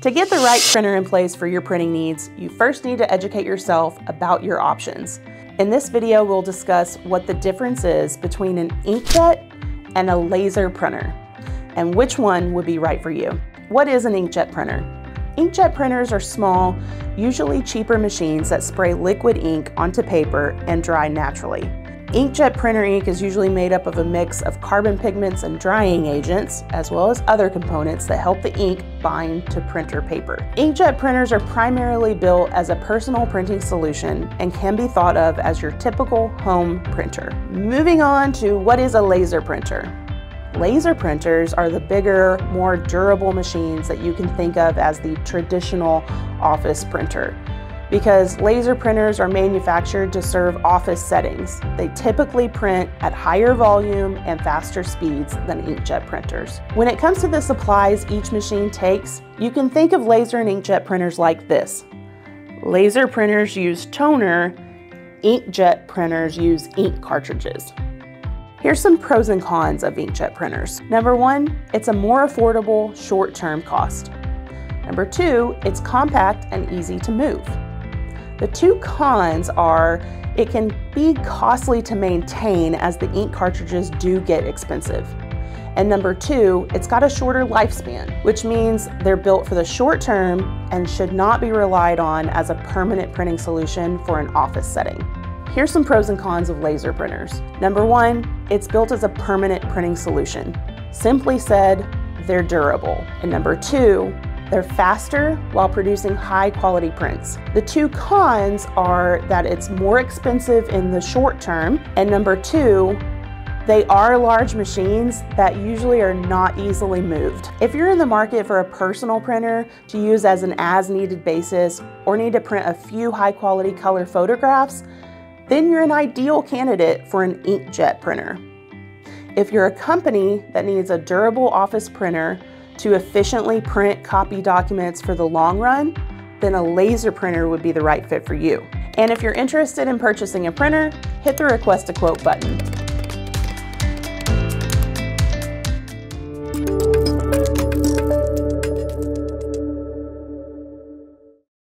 To get the right printer in place for your printing needs, you first need to educate yourself about your options. In this video, we'll discuss what the difference is between an inkjet and a laser printer, and which one would be right for you. What is an inkjet printer? Inkjet printers are small, usually cheaper machines that spray liquid ink onto paper and dry naturally. Inkjet printer ink is usually made up of a mix of carbon pigments and drying agents, as well as other components that help the ink bind to printer paper. Inkjet printers are primarily built as a personal printing solution and can be thought of as your typical home printer. Moving on to what is a laser printer. Laser printers are the bigger, more durable machines that you can think of as the traditional office printer. Because laser printers are manufactured to serve office settings, they typically print at higher volume and faster speeds than inkjet printers. When it comes to the supplies each machine takes, you can think of laser and inkjet printers like this. Laser printers use toner, inkjet printers use ink cartridges. Here's some pros and cons of inkjet printers. Number one, it's a more affordable short-term cost. Number two, it's compact and easy to move. The two cons are it can be costly to maintain as the ink cartridges do get expensive. And number two, it's got a shorter lifespan, which means they're built for the short term and should not be relied on as a permanent printing solution for an office setting. Here's some pros and cons of laser printers. Number one, it's built as a permanent printing solution. Simply said, they're durable. And number two, they're faster while producing high quality prints. The two cons are that it's more expensive in the short term, and number two, they are large machines that usually are not easily moved. If you're in the market for a personal printer to use as an as-needed basis or need to print a few high quality color photographs, then you're an ideal candidate for an inkjet printer. If you're a company that needs a durable office printer to efficiently print copy documents for the long run, then a laser printer would be the right fit for you. And if you're interested in purchasing a printer, hit the Request a Quote button.